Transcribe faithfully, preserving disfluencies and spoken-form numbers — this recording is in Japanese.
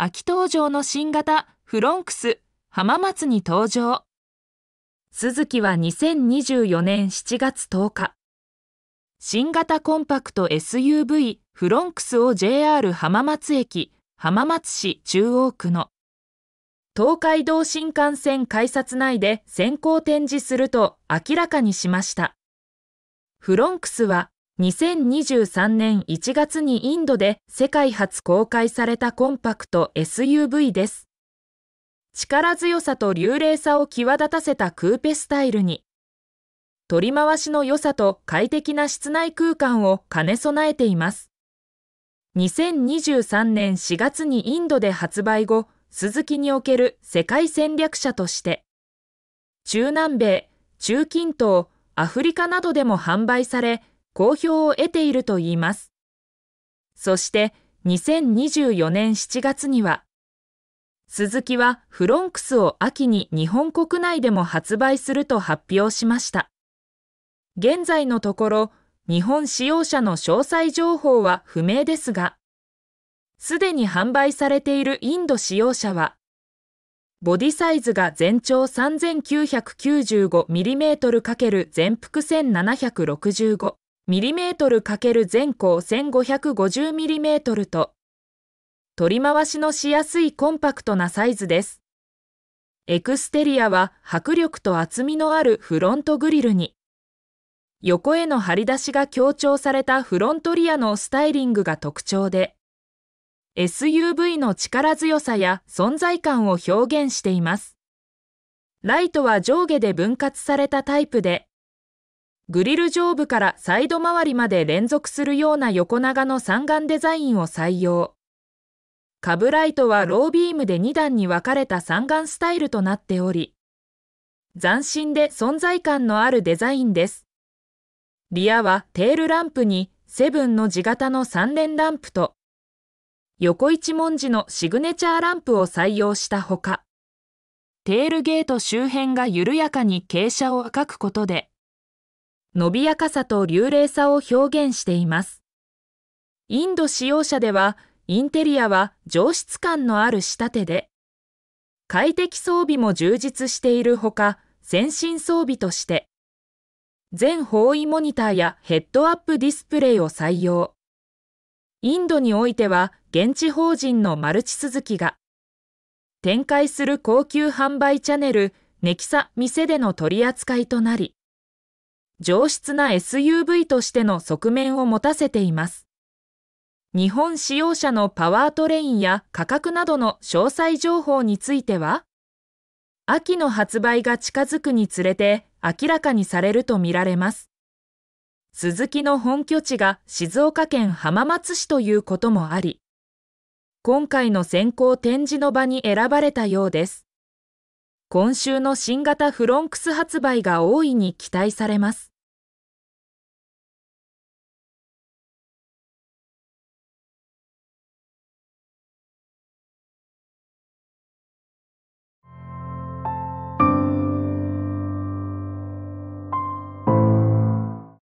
秋登場の新型フロンクス浜松に登場。スズキはにせんにじゅうよねんしちがつとおか、新型コンパクト エスユーブイ フロンクスを ジェイアール 浜松駅浜松市中央区の東海道新幹線改札内で先行展示すると明らかにしました。フロンクスはにせんにじゅうさんねんいちがつにインドで世界初公開されたコンパクト エスユーブイ です。力強さと流麗さを際立たせたクーペスタイルに、取り回しの良さと快適な室内空間を兼ね備えています。にせんにじゅうさんねんしがつにインドで発売後、スズキにおける世界戦略者として、中南米、中近東、アフリカなどでも販売され、好評を得ているといいます。そしてにせんにじゅうよねんしちがつには、スズキはフロンクスを秋に日本国内でも発売すると発表しました。現在のところ、日本使用者の詳細情報は不明ですが、すでに販売されているインド使用者は、ボディサイズが全長 さんぜんきゅうひゃくきゅうじゅうごミリメートル 全幅 せんななひゃくろくじゅうご。ミリメートル×全高 せんごひゃくごじゅうミリメートル と、取り回しのしやすいコンパクトなサイズです。エクステリアは迫力と厚みのあるフロントグリルに、横への張り出しが強調されたフロントリアのスタイリングが特徴で、エスユーブイ の力強さや存在感を表現しています。ライトは上下で分割されたタイプで、グリル上部からサイド周りまで連続するような横長の三眼デザインを採用。カブライトはロービームでにだんに分かれた三眼スタイルとなっており、斬新で存在感のあるデザインです。リアはテールランプにセブンの字型の三連ランプと、横一文字のシグネチャーランプを採用したほか、テールゲート周辺が緩やかに傾斜を描くことで、伸びやかさと流麗さを表現しています。インド使用者では、インテリアは上質感のある仕立てで、快適装備も充実しているほか、先進装備として、全方位モニターやヘッドアップディスプレイを採用。インドにおいては、現地法人のマルチスズキが、展開する高級販売チャンネル、ネキサ店での取り扱いとなり、上質な エスユーブイ としての側面を持たせています。日本使用者のパワートレインや価格などの詳細情報については、秋の発売が近づくにつれて明らかにされるとみられます。スズキの本拠地が静岡県浜松市ということもあり、今回の先行展示の場に選ばれたようです。今週の新型フロンクス発売が大いに期待されます。